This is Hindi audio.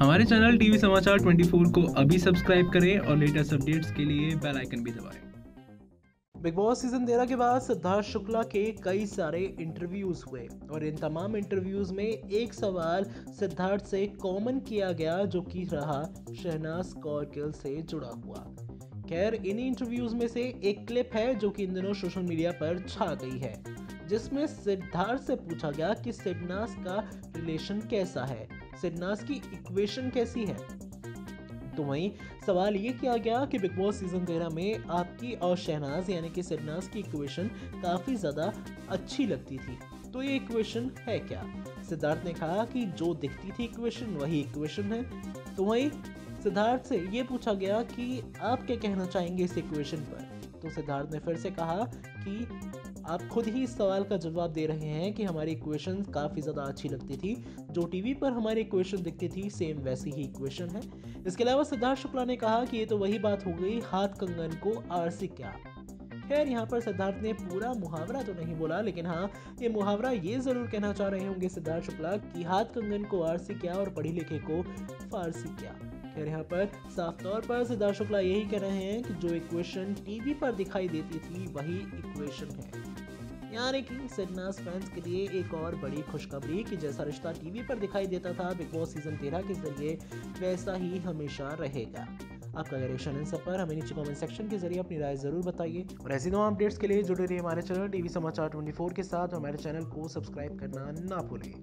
हमारे चैनल टीवी समाचार 24 को अभी सब्सक्राइब करें और लेटेस्ट अपडेट्स के लिए बेल आइकन भी दबाएं। बिग बॉस सीजन 13 के बाद सिद्धार्थ शुक्ला के कई सारे इंटरव्यूज हुए और इन तमाम इंटरव्यूज में एक सवाल सिद्धार्थ से कॉमन किया गया जो कि रहा शहनाज गिल से जुड़ा हुआ। खैर इन्हीं इंटरव्यूज में से एक क्लिप है जो कि इन दिनों सोशल मीडिया पर छा गई है, जिसमें सिद्धार्थ से पूछा गया कि सिडनाज का रिलेशन कैसा है, सिडनाज की इक्वेशन कैसी है। तो वहीं सवाल ये किया गया कि बिग बॉस सीजन 13 में आपकी और शहनाज यानी कि सिडनाज की इक्वेशन काफ़ी ज़्यादा अच्छी लगती थी, तो ये इक्वेशन है क्या? सिद्धार्थ ने कहा कि जो दिखती थी इक्वेशन वही इक्वेशन है। तो वहीं सिद्धार्थ से ये पूछा गया कि आप क्या कहना चाहेंगे इस इक्वेशन पर, तो सिद्धार्थ ने फिर से कहा कि आप खुद ही इस सवाल का जवाब दे रहे हैं कि हमारी इक्वेशन काफ़ी ज़्यादा अच्छी लगती थी, जो टीवी पर हमारी इक्वेशन दिखती थी सेम वैसी ही इक्वेशन है। इसके अलावा सिद्धार्थ शुक्ला ने कहा कि ये तो वही बात हो गई हाथ कंगन को आरसी क्या। खैर यहाँ पर सिद्धार्थ ने पूरा मुहावरा तो नहीं बोला, लेकिन हाँ ये मुहावरा ये ज़रूर कहना चाह रहे होंगे सिद्धार्थ शुक्ला कि हाथ कंगन को आरसी क्या और पढ़े लिखे को फारसी क्या। खैर यहाँ पर साफ तौर पर सिद्धार्थ शुक्ला यही कह रहे हैं कि जो इक्वेशन टीवी पर दिखाई देती थी वही इक्वेशन है। यानी कि सिडनाज फैंस के लिए एक और बड़ी खुशखबरी कि जैसा रिश्ता टीवी पर दिखाई देता था बिग बॉस सीजन 13 के जरिए वैसा ही हमेशा रहेगा। आपका रिएक्शन इन सब पर हमें नीचे कमेंट सेक्शन के जरिए अपनी राय जरूर बताइए और ऐसी तमाम अपडेट्स के लिए जुड़े रहिए हमारे चैनल टीवी समाचार 24 के साथ। हमारे चैनल को सब्सक्राइब करना ना भूलें।